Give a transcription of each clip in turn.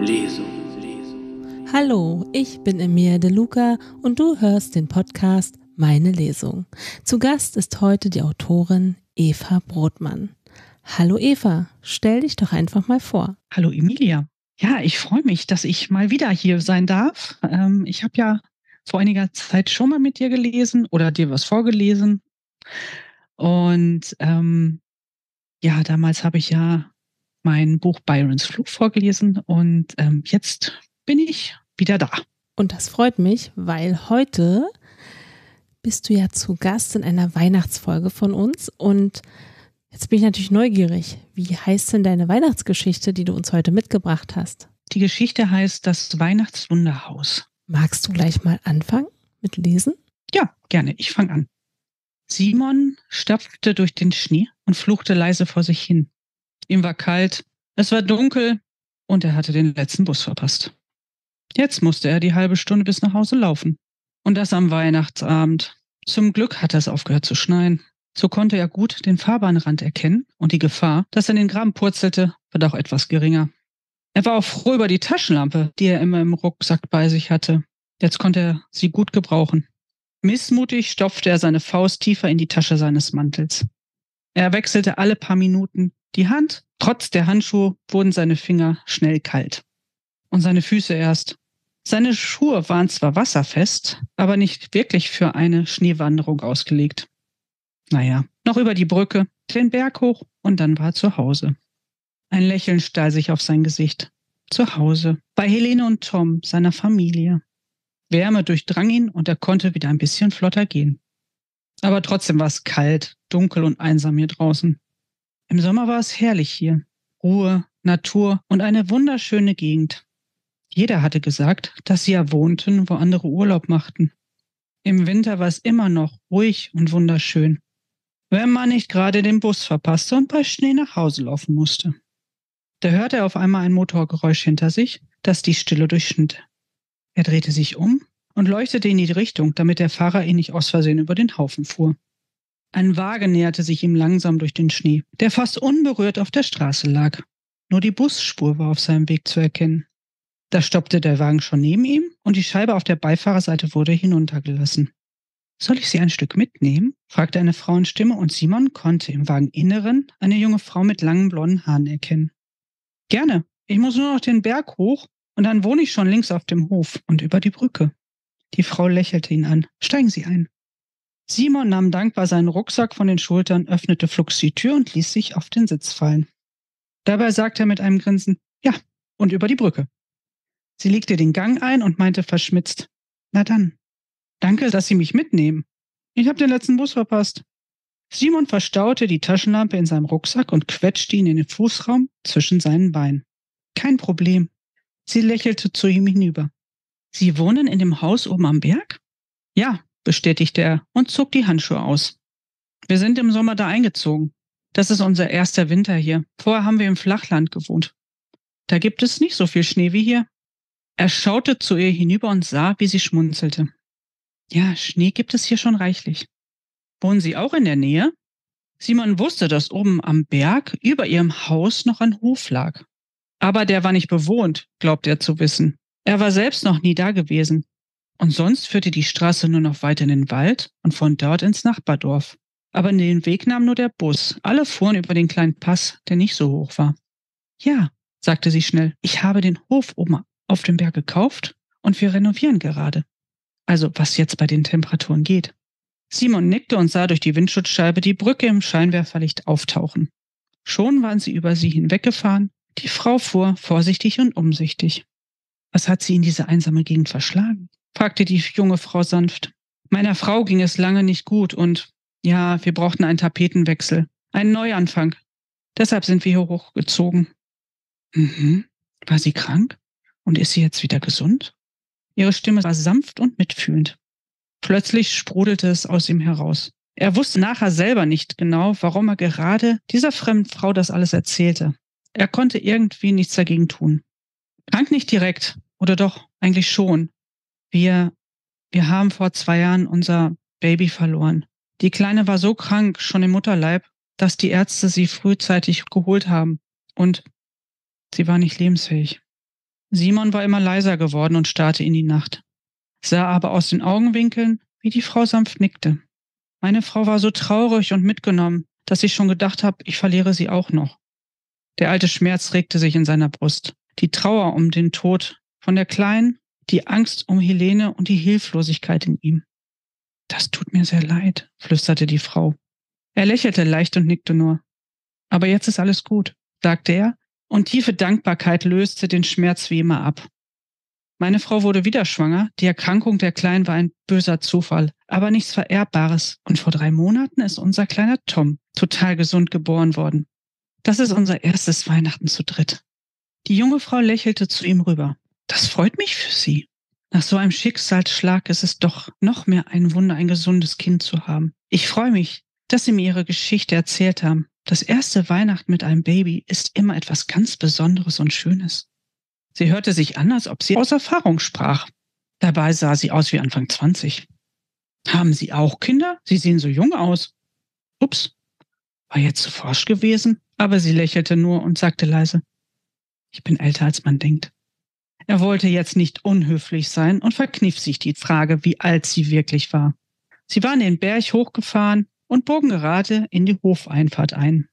Lesung. Hallo, ich bin Emilia De Luca und du hörst den Podcast Meine Lesung. Zu Gast ist heute die Autorin Eva Brotmann. Hallo Eva, stell dich doch einfach mal vor. Hallo Emilia. Ja, ich freue mich, dass ich mal wieder hier sein darf. Ich habe ja vor einiger Zeit schon mal mit dir gelesen oder dir was vorgelesen. Und ja, damals habe ich ja mein Buch Byrons Flug vorgelesen und jetzt bin ich wieder da. Und das freut mich, weil heute bist du ja zu Gast in einer Weihnachtsfolge von uns und jetzt bin ich natürlich neugierig. Wie heißt denn deine Weihnachtsgeschichte, die du uns heute mitgebracht hast? Die Geschichte heißt Das Weihnachtswunderhaus. Magst du gleich mal anfangen mit Lesen? Ja, gerne. Ich fange an. Simon stapfte durch den Schnee und fluchte leise vor sich hin. Ihm war kalt, es war dunkel und er hatte den letzten Bus verpasst. Jetzt musste er die halbe Stunde bis nach Hause laufen. Und das am Weihnachtsabend. Zum Glück hatte es aufgehört zu schneien. So konnte er gut den Fahrbahnrand erkennen und die Gefahr, dass er in den Graben purzelte, war doch etwas geringer. Er war auch froh über die Taschenlampe, die er immer im Rucksack bei sich hatte. Jetzt konnte er sie gut gebrauchen. Missmutig stopfte er seine Faust tiefer in die Tasche seines Mantels. Er wechselte alle paar Minuten die Hand. Trotz der Handschuhe wurden seine Finger schnell kalt. Und seine Füße erst. Seine Schuhe waren zwar wasserfest, aber nicht wirklich für eine Schneewanderung ausgelegt. Naja, noch über die Brücke, den Berg hoch und dann war er zu Hause. Ein Lächeln stahl sich auf sein Gesicht. Zu Hause, bei Helene und Tom, seiner Familie. Wärme durchdrang ihn und er konnte wieder ein bisschen flotter gehen. Aber trotzdem war es kalt, dunkel und einsam hier draußen. Im Sommer war es herrlich hier. Ruhe, Natur und eine wunderschöne Gegend. Jeder hatte gesagt, dass sie ja wohnten, wo andere Urlaub machten. Im Winter war es immer noch ruhig und wunderschön, wenn man nicht gerade den Bus verpasste und bei Schnee nach Hause laufen musste. Da hörte er auf einmal ein Motorgeräusch hinter sich, das die Stille durchschnitt. Er drehte sich um und leuchtete in die Richtung, damit der Fahrer ihn nicht aus Versehen über den Haufen fuhr. Ein Wagen näherte sich ihm langsam durch den Schnee, der fast unberührt auf der Straße lag. Nur die Busspur war auf seinem Weg zu erkennen. Da stoppte der Wagen schon neben ihm und die Scheibe auf der Beifahrerseite wurde hinuntergelassen. »Soll ich Sie ein Stück mitnehmen?« fragte eine Frauenstimme und Simon konnte im Wageninneren eine junge Frau mit langen blonden Haaren erkennen. »Gerne, ich muss nur noch den Berg hoch und dann wohne ich schon links auf dem Hof und über die Brücke.« Die Frau lächelte ihn an. »Steigen Sie ein.« Simon nahm dankbar seinen Rucksack von den Schultern, öffnete flugs die Tür und ließ sich auf den Sitz fallen. Dabei sagte er mit einem Grinsen, »Ja, und über die Brücke.« Sie legte den Gang ein und meinte verschmitzt, »Na dann, danke, dass Sie mich mitnehmen. Ich habe den letzten Bus verpasst.« Simon verstaute die Taschenlampe in seinem Rucksack und quetschte ihn in den Fußraum zwischen seinen Beinen. »Kein Problem.« Sie lächelte zu ihm hinüber. »Sie wohnen in dem Haus oben am Berg?« »Ja«, bestätigte er und zog die Handschuhe aus. »Wir sind im Sommer da eingezogen. Das ist unser erster Winter hier. Vorher haben wir im Flachland gewohnt. Da gibt es nicht so viel Schnee wie hier.« Er schaute zu ihr hinüber und sah, wie sie schmunzelte. »Ja, Schnee gibt es hier schon reichlich. Wohnen Sie auch in der Nähe?« Simon wusste, dass oben am Berg über ihrem Haus noch ein Hof lag. Aber der war nicht bewohnt, glaubte er zu wissen. Er war selbst noch nie da gewesen. Und sonst führte die Straße nur noch weiter in den Wald und von dort ins Nachbardorf. Aber den Weg nahm nur der Bus. Alle fuhren über den kleinen Pass, der nicht so hoch war. »Ja«, sagte sie schnell, »ich habe den Hof oben auf dem Berg gekauft und wir renovieren gerade. Also was jetzt bei den Temperaturen geht.« Simon nickte und sah durch die Windschutzscheibe die Brücke im Scheinwerferlicht auftauchen. Schon waren sie über sie hinweggefahren. Die Frau fuhr vorsichtig und umsichtig. »Was hat sie in diese einsame Gegend verschlagen?« fragte die junge Frau sanft. »Meiner Frau ging es lange nicht gut und ja, wir brauchten einen Tapetenwechsel, einen Neuanfang. Deshalb sind wir hier hochgezogen.« »Mhm, war sie krank? Und ist sie jetzt wieder gesund?« Ihre Stimme war sanft und mitfühlend. Plötzlich sprudelte es aus ihm heraus. Er wusste nachher selber nicht genau, warum er gerade dieser fremden Frau das alles erzählte. Er konnte irgendwie nichts dagegen tun. »Krank nicht direkt, oder doch, eigentlich schon. Wir haben vor 2 Jahren unser Baby verloren. Die Kleine war so krank, schon im Mutterleib, dass die Ärzte sie frühzeitig geholt haben. Und sie war nicht lebensfähig. Simon war immer leiser geworden und starrte in die Nacht, sah aber aus den Augenwinkeln, wie die Frau sanft nickte. Meine Frau war so traurig und mitgenommen, dass ich schon gedacht habe, ich verliere sie auch noch. Der alte Schmerz regte sich in seiner Brust. Die Trauer um den Tod von der Kleinen, die Angst um Helene und die Hilflosigkeit in ihm. »Das tut mir sehr leid«, flüsterte die Frau. Er lächelte leicht und nickte nur. »Aber jetzt ist alles gut«, sagte er, und tiefe Dankbarkeit löste den Schmerz wie immer ab. Meine Frau wurde wieder schwanger, die Erkrankung der Kleinen war ein böser Zufall, aber nichts Vererbbares, und vor 3 Monaten ist unser kleiner Tom total gesund geboren worden. Das ist unser erstes Weihnachten zu dritt. Die junge Frau lächelte zu ihm rüber. Das freut mich für sie. Nach so einem Schicksalsschlag ist es doch noch mehr ein Wunder, ein gesundes Kind zu haben. Ich freue mich, dass sie mir ihre Geschichte erzählt haben. Das erste Weihnachten mit einem Baby ist immer etwas ganz Besonderes und Schönes. Sie hörte sich an, als ob sie aus Erfahrung sprach. Dabei sah sie aus wie Anfang 20. Haben Sie auch Kinder? Sie sehen so jung aus. Ups, war jetzt zu forsch gewesen, aber sie lächelte nur und sagte leise, ich bin älter, als man denkt. Er wollte jetzt nicht unhöflich sein und verkniff sich die Frage, wie alt sie wirklich war. Sie waren den Berg hochgefahren und bogen gerade in die Hofeinfahrt ein.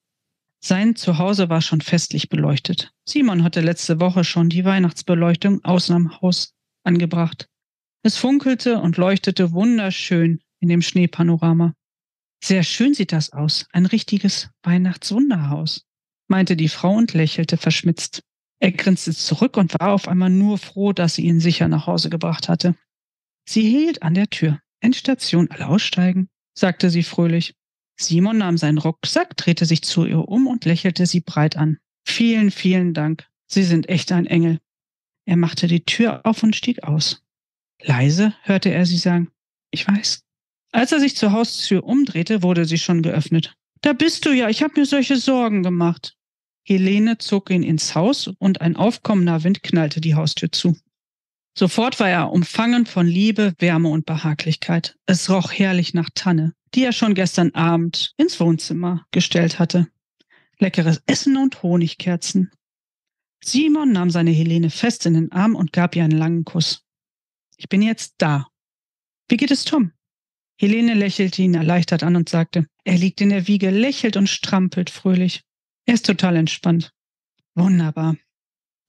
Sein Zuhause war schon festlich beleuchtet. Simon hatte letzte Woche schon die Weihnachtsbeleuchtung außen am Haus angebracht. Es funkelte und leuchtete wunderschön in dem Schneepanorama. Sehr schön sieht das aus, ein richtiges Weihnachtswunderhaus, meinte die Frau und lächelte verschmitzt. Er grinste zurück und war auf einmal nur froh, dass sie ihn sicher nach Hause gebracht hatte. Sie hielt an der Tür. Endstation, alle aussteigen, sagte sie fröhlich. Simon nahm seinen Rucksack, drehte sich zu ihr um und lächelte sie breit an. Vielen, vielen Dank. Sie sind echt ein Engel. Er machte die Tür auf und stieg aus. Leise hörte er sie sagen, ich weiß. Als er sich zur Haustür umdrehte, wurde sie schon geöffnet. Da bist du ja, ich habe mir solche Sorgen gemacht. Helene zog ihn ins Haus und ein aufkommender Wind knallte die Haustür zu. Sofort war er umfangen von Liebe, Wärme und Behaglichkeit. Es roch herrlich nach Tanne, die er schon gestern Abend ins Wohnzimmer gestellt hatte. Leckeres Essen und Honigkerzen. Simon nahm seine Helene fest in den Arm und gab ihr einen langen Kuss. Ich bin jetzt da. Wie geht es Tom? Helene lächelte ihn erleichtert an und sagte, er liegt in der Wiege, lächelt und strampelt fröhlich. Er ist total entspannt. Wunderbar.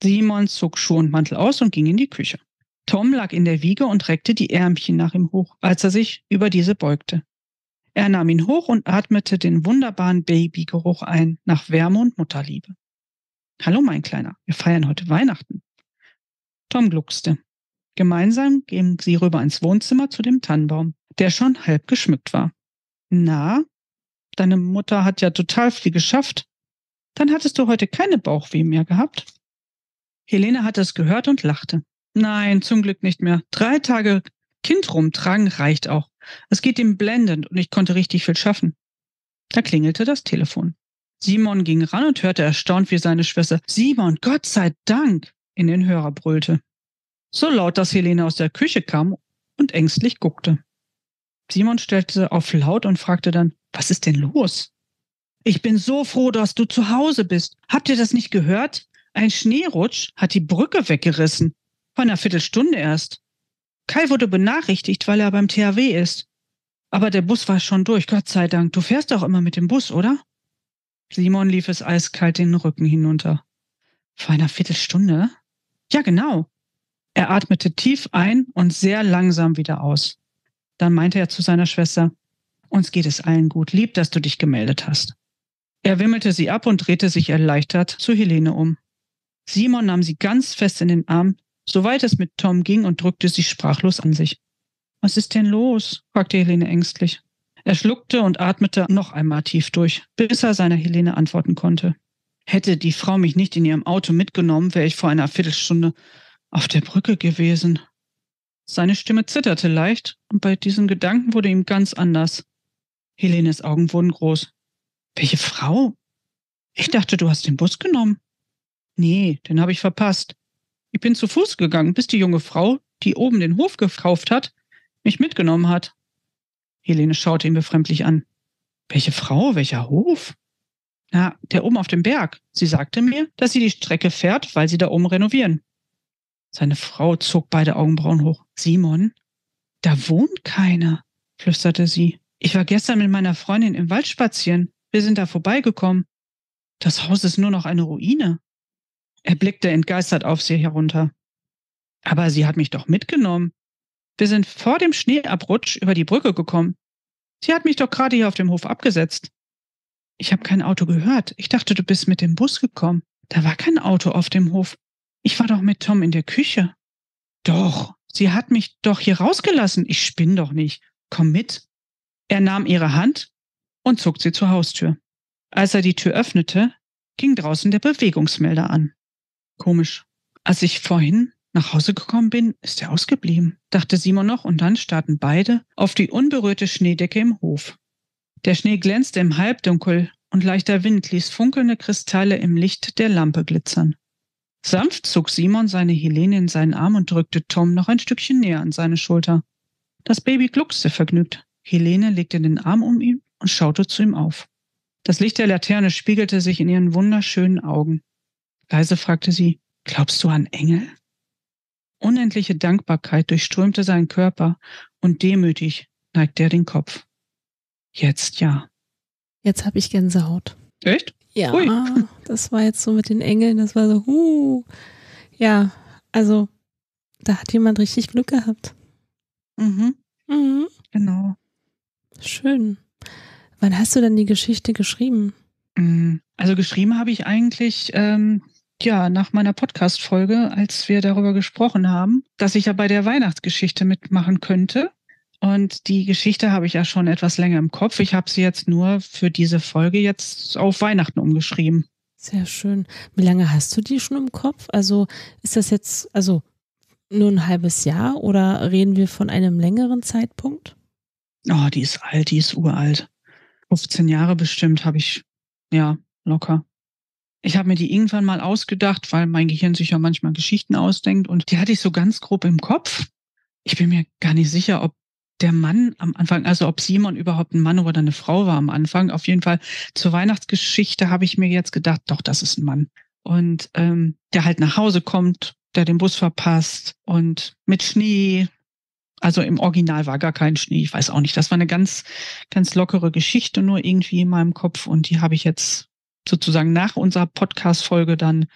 Simon zog Schuhe und Mantel aus und ging in die Küche. Tom lag in der Wiege und reckte die Ärmchen nach ihm hoch, als er sich über diese beugte. Er nahm ihn hoch und atmete den wunderbaren Babygeruch ein, nach Wärme und Mutterliebe. Hallo, mein Kleiner, wir feiern heute Weihnachten. Tom gluckste. Gemeinsam gingen sie rüber ins Wohnzimmer zu dem Tannenbaum, der schon halb geschmückt war. Na, deine Mutter hat ja total viel geschafft. Dann hattest du heute keine Bauchweh mehr gehabt? Helene hatte es gehört und lachte. Nein, zum Glück nicht mehr. 3 Tage Kind rumtragen reicht auch. Es geht ihm blendend und ich konnte richtig viel schaffen. Da klingelte das Telefon. Simon ging ran und hörte erstaunt, wie seine Schwester Simon, Gott sei Dank, in den Hörer brüllte. So laut, dass Helene aus der Küche kam und ängstlich guckte. Simon stellte auf laut und fragte dann, was ist denn los? Ich bin so froh, dass du zu Hause bist. Habt ihr das nicht gehört? Ein Schneerutsch hat die Brücke weggerissen. Vor einer Viertelstunde erst. Kai wurde benachrichtigt, weil er beim THW ist. Aber der Bus war schon durch, Gott sei Dank. Du fährst doch immer mit dem Bus, oder? Simon lief es eiskalt den Rücken hinunter. Vor einer Viertelstunde? Ja, genau. Er atmete tief ein und sehr langsam wieder aus. Dann meinte er zu seiner Schwester, uns geht es allen gut. Lieb, dass du dich gemeldet hast. Er wimmelte sie ab und drehte sich erleichtert zu Helene um. Simon nahm sie ganz fest in den Arm, soweit es mit Tom ging, und drückte sie sprachlos an sich. Was ist denn los? Fragte Helene ängstlich. Er schluckte und atmete noch einmal tief durch, bis er seiner Helene antworten konnte. Hätte die Frau mich nicht in ihrem Auto mitgenommen, wäre ich vor einer Viertelstunde auf der Brücke gewesen. Seine Stimme zitterte leicht und bei diesen Gedanken wurde ihm ganz anders. Helenes Augen wurden groß. Welche Frau? Ich dachte, du hast den Bus genommen. Nee, den habe ich verpasst. Ich bin zu Fuß gegangen, bis die junge Frau, die oben den Hof gekauft hat, mich mitgenommen hat. Helene schaute ihn befremdlich an. Welche Frau? Welcher Hof? Na, der oben auf dem Berg. Sie sagte mir, dass sie die Strecke fährt, weil sie da oben renovieren. Seine Frau zog beide Augenbrauen hoch. Simon, da wohnt keiner, flüsterte sie. Ich war gestern mit meiner Freundin im Wald spazieren. Wir sind da vorbeigekommen. Das Haus ist nur noch eine Ruine. Er blickte entgeistert auf sie herunter. Aber sie hat mich doch mitgenommen. Wir sind vor dem Schneeabrutsch über die Brücke gekommen. Sie hat mich doch gerade hier auf dem Hof abgesetzt. Ich habe kein Auto gehört. Ich dachte, du bist mit dem Bus gekommen. Da war kein Auto auf dem Hof. Ich war doch mit Tom in der Küche. Doch, sie hat mich doch hier rausgelassen. Ich spinne doch nicht. Komm mit. Er nahm ihre Hand und zog sie zur Haustür. Als er die Tür öffnete, ging draußen der Bewegungsmelder an. Komisch. Als ich vorhin nach Hause gekommen bin, ist er ausgeblieben, dachte Simon noch, und dann starrten beide auf die unberührte Schneedecke im Hof. Der Schnee glänzte im Halbdunkel und leichter Wind ließ funkelnde Kristalle im Licht der Lampe glitzern. Sanft zog Simon seine Helene in seinen Arm und drückte Tom noch ein Stückchen näher an seine Schulter. Das Baby gluckste vergnügt. Helene legte den Arm um ihn und schaute zu ihm auf. Das Licht der Laterne spiegelte sich in ihren wunderschönen Augen. Leise fragte sie, glaubst du an Engel? Unendliche Dankbarkeit durchströmte seinen Körper und demütig neigte er den Kopf. Jetzt ja. Jetzt habe ich Gänsehaut. Echt? Ja, ui. Das war jetzt so mit den Engeln, das war so, ja, also da hat jemand richtig Glück gehabt. Mhm. Mhm. Genau. Schön. Wann hast du denn die Geschichte geschrieben? Also geschrieben habe ich eigentlich, ja, nach meiner Podcast-Folge, als wir darüber gesprochen haben, dass ich ja bei der Weihnachtsgeschichte mitmachen könnte. Und die Geschichte habe ich ja schon etwas länger im Kopf. Ich habe sie jetzt nur für diese Folge jetzt auf Weihnachten umgeschrieben. Sehr schön. Wie lange hast du die schon im Kopf? Also ist das jetzt nur ein halbes Jahr oder reden wir von einem längeren Zeitpunkt? Oh, die ist alt, die ist uralt. 15 Jahre bestimmt habe ich, ja, locker. Ich habe mir die irgendwann mal ausgedacht, weil mein Gehirn sich ja manchmal Geschichten ausdenkt, und die hatte ich so ganz grob im Kopf. Ich bin mir gar nicht sicher, ob der Mann am Anfang, also ob Simon überhaupt ein Mann oder eine Frau war am Anfang. Auf jeden Fall zur Weihnachtsgeschichte habe ich mir jetzt gedacht, doch, das ist ein Mann. Und der halt nach Hause kommt, der den Bus verpasst und mit Schnee. Also im Original war gar kein Schnee, ich weiß auch nicht. Das war eine ganz, ganz lockere Geschichte nur irgendwie in meinem Kopf, und die habe ich jetzt sozusagen nach unserer Podcast-Folge dann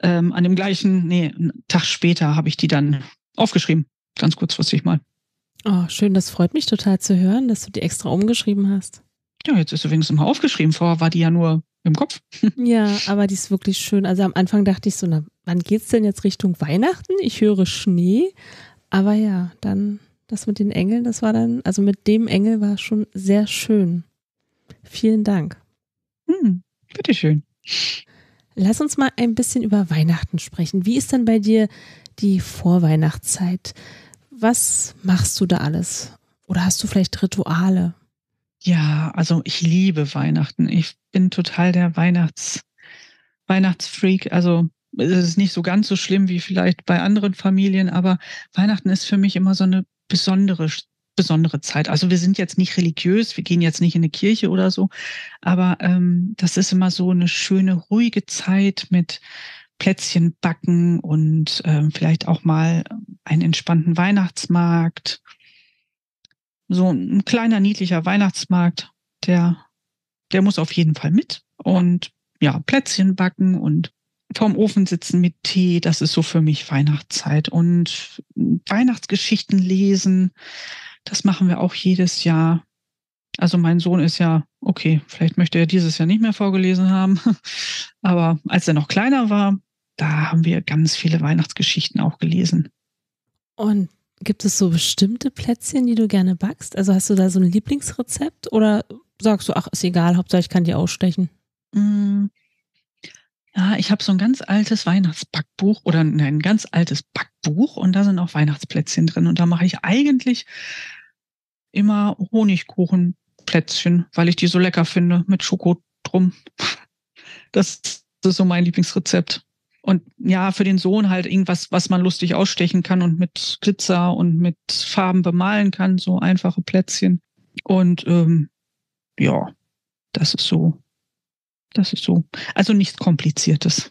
an dem gleichen, einen Tag später habe ich die dann aufgeschrieben. Ganz kurzfristig mal. Oh, schön, das freut mich total zu hören, dass du die extra umgeschrieben hast. Ja, jetzt ist sie wenigstens mal aufgeschrieben. Vorher war die ja nur im Kopf. Ja, aber die ist wirklich schön. Also am Anfang dachte ich so, na, wann geht's denn jetzt Richtung Weihnachten? Ich höre Schnee. Aber ja, dann das mit den Engeln, das war dann, also mit dem Engel war schon sehr schön. Vielen Dank. Bitteschön. Lass uns mal ein bisschen über Weihnachten sprechen. Wie ist denn bei dir die Vorweihnachtszeit? Was machst du da alles? Oder hast du vielleicht Rituale? Ja, also ich liebe Weihnachten. Ich bin total der Weihnachtsfreak. Also es ist nicht so ganz so schlimm wie vielleicht bei anderen Familien, aber Weihnachten ist für mich immer so eine besondere Zeit. Also wir sind jetzt nicht religiös, wir gehen jetzt nicht in eine Kirche oder so, aber das ist immer so eine schöne, ruhige Zeit mit Plätzchen backen und vielleicht auch mal einen entspannten Weihnachtsmarkt. So ein kleiner, niedlicher Weihnachtsmarkt, der muss auf jeden Fall mit. Und ja, Plätzchen backen und vorm Ofen sitzen mit Tee, das ist so für mich Weihnachtszeit. Und Weihnachtsgeschichten lesen, das machen wir auch jedes Jahr. Also mein Sohn ist ja, okay, vielleicht möchte er dieses Jahr nicht mehr vorgelesen haben, aber als er noch kleiner war, da haben wir ganz viele Weihnachtsgeschichten auch gelesen. Und gibt es so bestimmte Plätzchen, die du gerne backst? Also hast du da so ein Lieblingsrezept oder sagst du, ach, ist egal, Hauptsache ich kann die ausstechen? Ja, ich habe so ein ganz altes Weihnachtsbackbuch oder ein ganz altes Backbuch, und da sind auch Weihnachtsplätzchen drin, und da mache ich eigentlich immer Honigkuchenplätzchen, weil ich die so lecker finde mit Schoko drum. Das ist so mein Lieblingsrezept. Und ja, für den Sohn halt irgendwas, was man lustig ausstechen kann und mit Glitzer und mit Farben bemalen kann, so einfache Plätzchen. Und ja, das ist so. Also nichts Kompliziertes.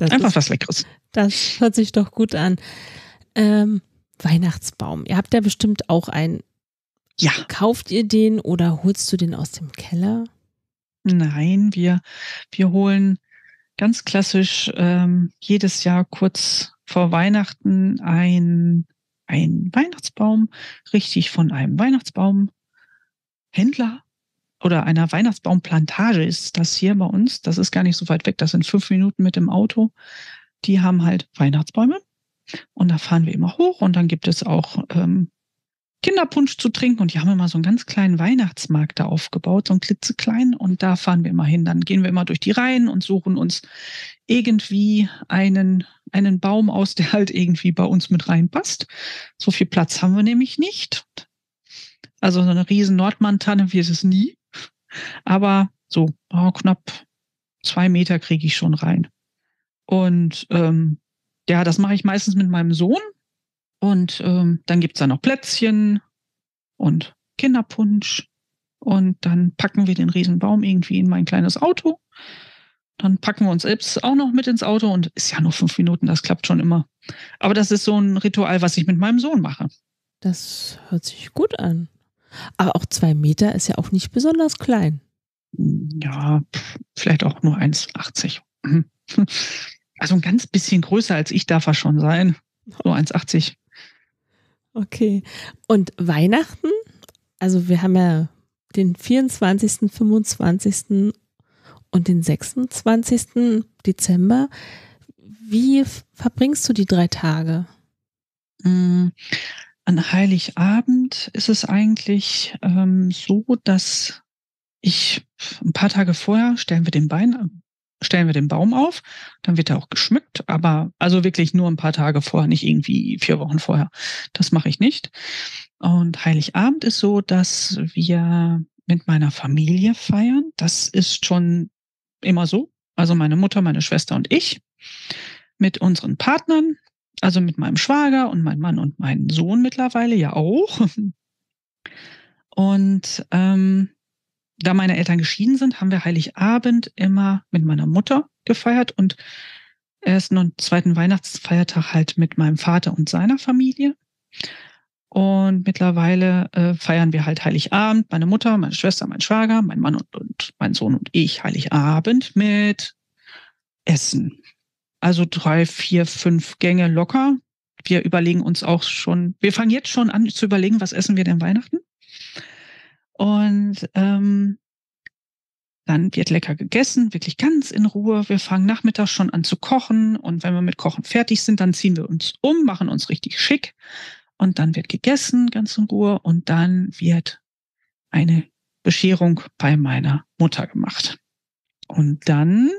Einfach was Leckeres. Das hört sich doch gut an. Weihnachtsbaum. Ihr habt ja bestimmt auch einen. Ja. Kauft ihr den oder holst du den aus dem Keller? Nein, wir holen ganz klassisch jedes Jahr kurz vor Weihnachten einen Weihnachtsbaum, richtig von einem Weihnachtsbaumhändler oder einer Weihnachtsbaumplantage ist das hier bei uns. Das ist gar nicht so weit weg, das sind 5 Minuten mit dem Auto. Die haben halt Weihnachtsbäume und da fahren wir immer hoch und dann gibt es auch Kinderpunsch zu trinken und die haben immer so einen ganz kleinen Weihnachtsmarkt da aufgebaut, so einen klitzekleinen und da fahren wir immer hin. Dann gehen wir immer durch die Reihen und suchen uns irgendwie einen Baum aus, der halt irgendwie bei uns mit reinpasst. So viel Platz haben wir nämlich nicht. Also so eine riesen Nordmann-Tanne wird es nie. Aber so knapp 2 Meter kriege ich schon rein. Und ja, das mache ich meistens mit meinem Sohn. Und dann gibt es da noch Plätzchen und Kinderpunsch. Und dann packen wir den riesen Baum irgendwie in mein kleines Auto. Dann packen wir uns selbst auch noch mit ins Auto und ist ja nur 5 Minuten, das klappt schon immer. Aber das ist so ein Ritual, was ich mit meinem Sohn mache. Das hört sich gut an. Aber auch 2 Meter ist ja auch nicht besonders klein. Ja, vielleicht auch nur 1,80. Also ein ganz bisschen größer als ich darf er schon sein. So 1,80. Okay. Und Weihnachten? Also wir haben ja den 24., 25. und den 26. Dezember, wie verbringst du die 3 Tage? An Heiligabend ist es eigentlich so, dass ich ein paar Tage vorher stellen wir den Baum auf, dann wird er auch geschmückt, aber also wirklich nur ein paar Tage vorher, nicht irgendwie 4 Wochen vorher. Das mache ich nicht. Und Heiligabend ist so, dass wir mit meiner Familie feiern. Das ist schon immer so. Also meine Mutter, meine Schwester und ich mit unseren Partnern, also mit meinem Schwager und meinem Mann und meinem Sohn mittlerweile ja auch. Und da meine Eltern geschieden sind, haben wir Heiligabend immer mit meiner Mutter gefeiert und ersten und zweiten Weihnachtsfeiertag halt mit meinem Vater und seiner Familie. Und mittlerweile feiern wir halt Heiligabend, meine Mutter, meine Schwester, mein Schwager, mein Mann und mein Sohn und ich Heiligabend mit Essen. Also 3, 4, 5 Gänge locker. Wir überlegen uns auch schon, wir fangen jetzt schon an zu überlegen, was essen wir denn Weihnachten? Und dann wird lecker gegessen, wirklich ganz in Ruhe. Wir fangen nachmittags schon an zu kochen und wenn wir mit Kochen fertig sind, dann ziehen wir uns um, machen uns richtig schick. Und dann wird gegessen, ganz in Ruhe. Und dann wird eine Bescherung bei meiner Mutter gemacht. Und dann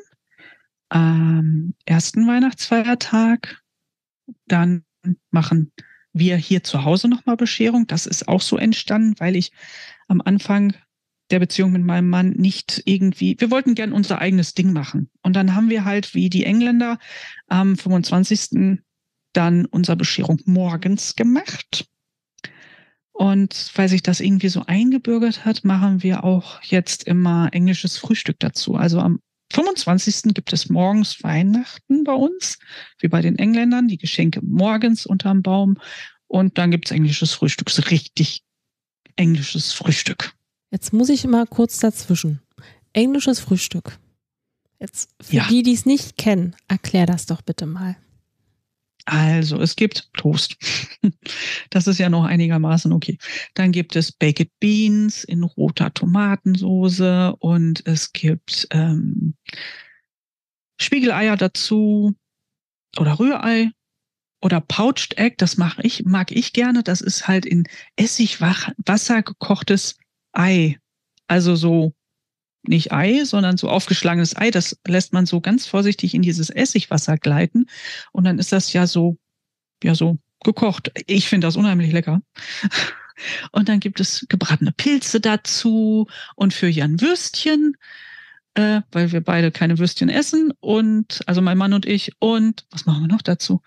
am ersten Weihnachtsfeiertag, dann machen wir hier zu Hause nochmal Bescherung. Das ist auch so entstanden, weil ich am Anfang der Beziehung mit meinem Mann nicht irgendwie, wir wollten gern unser eigenes Ding machen. Und dann haben wir halt, wie die Engländer, am 25. dann unsere Bescherung morgens gemacht. Und weil sich das irgendwie so eingebürgert hat, machen wir auch jetzt immer englisches Frühstück dazu. Also am 25. gibt es morgens Weihnachten bei uns, wie bei den Engländern, die Geschenke morgens unterm Baum. Und dann gibt es englisches Frühstück, so richtig englisches Frühstück. Jetzt muss ich mal kurz dazwischen. Englisches Frühstück. Jetzt für ja. Die es nicht kennen, erklär das doch bitte mal. Also, es gibt Toast. Das ist ja noch einigermaßen okay. Dann gibt es Baked Beans in roter Tomatensoße und es gibt Spiegeleier dazu oder Rührei oder Poached Egg. Das mag ich gerne. Das ist halt in Essigwasser gekochtes Ei. Also so nicht Ei, sondern so aufgeschlagenes Ei, das lässt man so ganz vorsichtig in dieses Essigwasser gleiten und dann ist das ja so gekocht. Ich finde das unheimlich lecker. Und dann gibt es gebratene Pilze dazu und für Jan Würstchen, weil wir beide keine Würstchen essen und also mein Mann und ich und was machen wir noch dazu?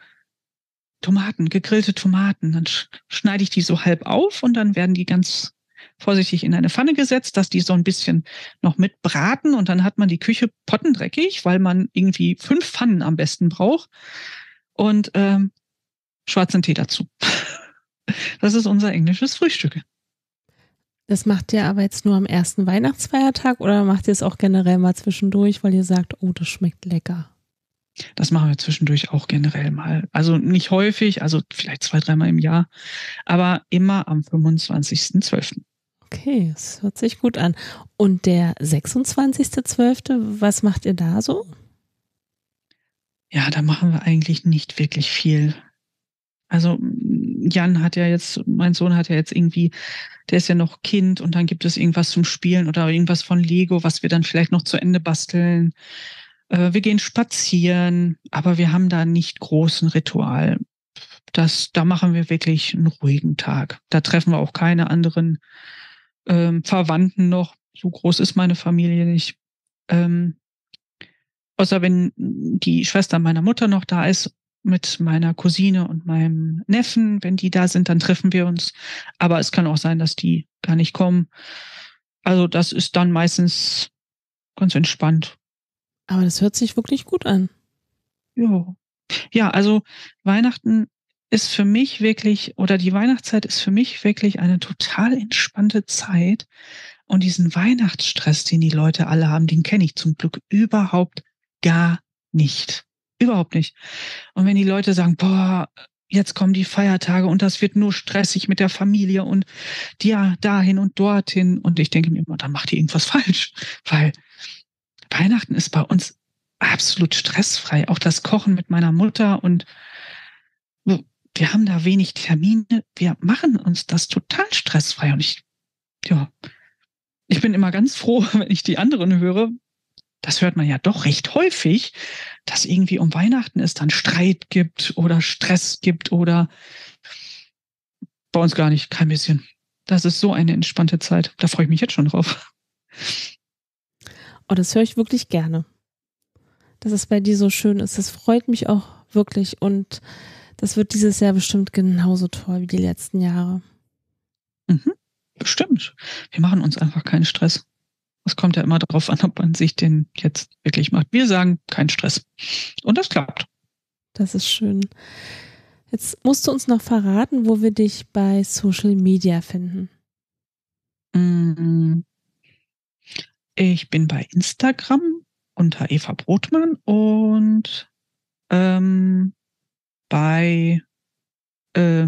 Tomaten, gegrillte Tomaten. Dann schneide ich die so halb auf und dann werden die ganz vorsichtig in eine Pfanne gesetzt, dass die so ein bisschen noch mitbraten. Und dann hat man die Küche pottendreckig, weil man irgendwie 5 Pfannen am besten braucht. Und schwarzen Tee dazu. Das ist unser englisches Frühstück. Das macht ihr aber jetzt nur am ersten Weihnachtsfeiertag oder macht ihr es auch generell mal zwischendurch, weil ihr sagt, oh, das schmeckt lecker? Das machen wir zwischendurch auch generell mal. Also nicht häufig, also vielleicht 2-3 Mal im Jahr, aber immer am 25.12. Okay, das hört sich gut an. Und der 26.12., was macht ihr da so? Ja, da machen wir eigentlich nicht wirklich viel. Also mein Sohn hat ja jetzt irgendwie, der ist ja noch Kind und dann gibt es irgendwas zum Spielen oder irgendwas von Lego, was wir dann vielleicht noch zu Ende basteln. Wir gehen spazieren, aber wir haben da nicht großen Ritual. Da machen wir wirklich einen ruhigen Tag. Da treffen wir auch keine anderen Verwandten noch. So groß ist meine Familie nicht. Außer wenn die Schwester meiner Mutter noch da ist, mit meiner Cousine und meinem Neffen. Wenn die da sind, dann treffen wir uns. Aber es kann auch sein, dass die gar nicht kommen. Also das ist dann meistens ganz entspannt. Aber das hört sich wirklich gut an. Jo. Ja, also Weihnachten ist für mich wirklich, oder die Weihnachtszeit ist für mich wirklich eine total entspannte Zeit. Und diesen Weihnachtsstress, den die Leute alle haben, den kenne ich zum Glück überhaupt gar nicht. Überhaupt nicht. Und wenn die Leute sagen, boah, jetzt kommen die Feiertage und das wird nur stressig mit der Familie und ja, dahin und dorthin. Und ich denke mir immer, dann macht ihr irgendwas falsch. Weil Weihnachten ist bei uns absolut stressfrei. Auch das Kochen mit meiner Mutter und wir haben da wenig Termine. Wir machen uns das total stressfrei. Und ich bin immer ganz froh, wenn ich die anderen höre. Das hört man ja doch recht häufig, dass irgendwie um Weihnachten es dann Streit gibt oder Stress gibt oder bei uns gar nicht, kein bisschen. Das ist so eine entspannte Zeit. Da freue ich mich jetzt schon drauf. Oh, das höre ich wirklich gerne. Dass es bei dir so schön ist, das freut mich auch wirklich und das wird dieses Jahr bestimmt genauso toll wie die letzten Jahre. Mhm, bestimmt. Wir machen uns einfach keinen Stress. Es kommt ja immer darauf an, ob man sich den jetzt wirklich macht. Wir sagen, kein Stress. Und das klappt. Das ist schön. Jetzt musst du uns noch verraten, wo wir dich bei Social Media finden. Ich bin bei Instagram unter Eva Brotmann und bei wie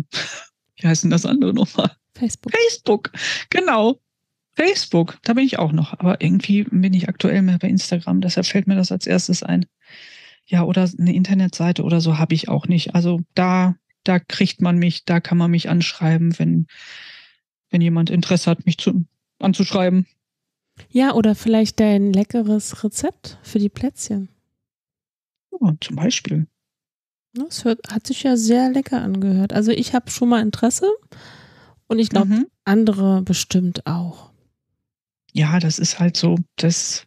heißt denn das andere nochmal? Facebook, genau. Facebook, da bin ich auch noch, aber irgendwie bin ich aktuell mehr bei Instagram, deshalb fällt mir das als erstes ein. Ja, oder eine Internetseite oder so habe ich auch nicht. Also da kriegt man mich, da kann man mich anschreiben, wenn jemand Interesse hat, mich anzuschreiben. Ja, oder vielleicht dein leckeres Rezept für die Plätzchen. Ja, zum Beispiel. Das hat sich ja sehr lecker angehört. Also ich habe schon mal Interesse und ich glaube, andere bestimmt auch. Ja, das ist halt so, jetzt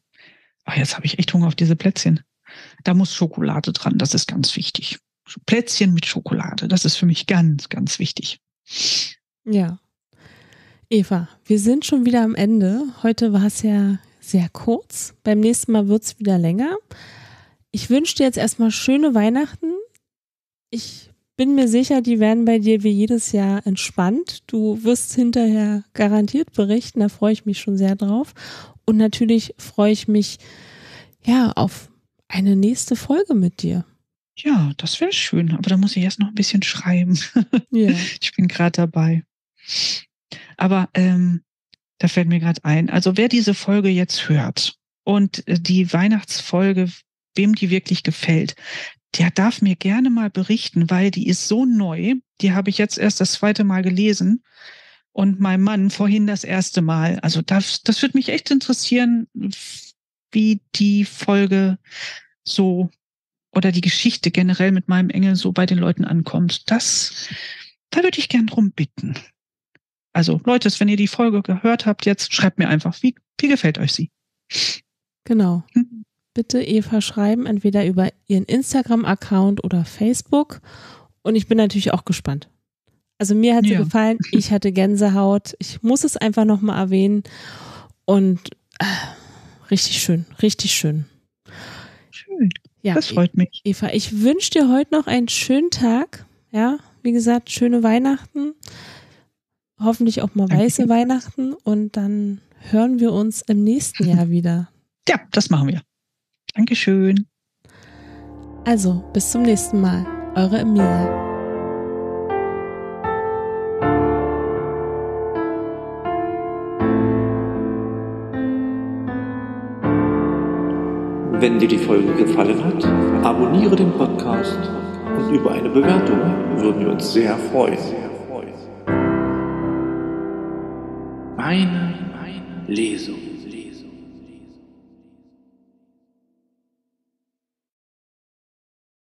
habe ich echt Hunger auf diese Plätzchen. Da muss Schokolade dran, das ist ganz wichtig. Plätzchen mit Schokolade, das ist für mich ganz, ganz wichtig. Ja. Eva, wir sind schon wieder am Ende. Heute war es ja sehr kurz. Beim nächsten Mal wird es wieder länger. Ich wünsche dir jetzt erstmal schöne Weihnachten. Ich bin mir sicher, die werden bei dir wie jedes Jahr entspannt. Du wirst hinterher garantiert berichten, da freue ich mich schon sehr drauf. Und natürlich freue ich mich ja auf eine nächste Folge mit dir. Ja, das wäre schön, aber da muss ich erst noch ein bisschen schreiben. Ja. Ich bin gerade dabei. Aber da fällt mir gerade ein, also wer diese Folge jetzt hört und die Weihnachtsfolge, wem die wirklich gefällt, der darf mir gerne mal berichten, weil die ist so neu. Die habe ich jetzt erst das 2. Mal gelesen und mein Mann vorhin das 1. Mal. Also das würde mich echt interessieren, wie die Folge so oder die Geschichte generell mit meinem Engel so bei den Leuten ankommt. Da würde ich gern drum bitten. Also Leute, wenn ihr die Folge gehört habt, jetzt schreibt mir einfach, wie gefällt euch sie? Genau. Bitte Eva schreiben, entweder über ihren Instagram-Account oder Facebook. Und ich bin natürlich auch gespannt. Also mir hat sie gefallen, ich hatte Gänsehaut. Ich muss es einfach nochmal erwähnen. Und richtig schön, richtig schön. Schön, ja, das freut mich. Eva, ich wünsche dir heute noch einen schönen Tag. Ja, wie gesagt, schöne Weihnachten. Hoffentlich auch mal weiße Weihnachten. Und dann hören wir uns im nächsten Jahr wieder. Ja, das machen wir. Dankeschön. Also, bis zum nächsten Mal. Eure Emilia. Wenn dir die Folge gefallen hat, abonniere den Podcast und über eine Bewertung würden wir uns sehr freuen. Meine Lesung.